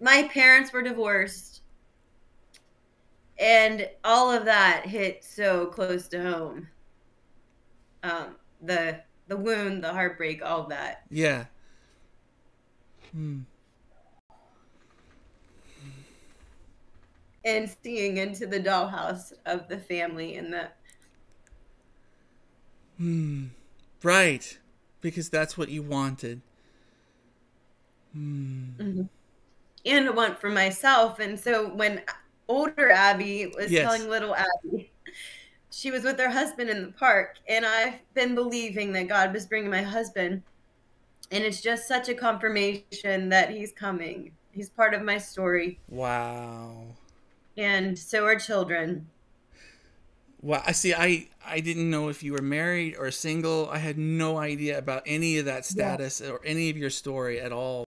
My parents were divorced, and all of that hit so close to home. The wound, the heartbreak, all that. Yeah. And seeing into the dollhouse of the family and the. Right, because that's what you wanted. And a want for myself. And so when older Abby was telling little Abby, she was with her husband in the park, and I've been believing that God was bringing my husband, and it's just such a confirmation that he's coming. He's part of my story. Wow. And so are children. Well, I see. I didn't know if you were married or single. I had no idea about any of that status or any of your story at all.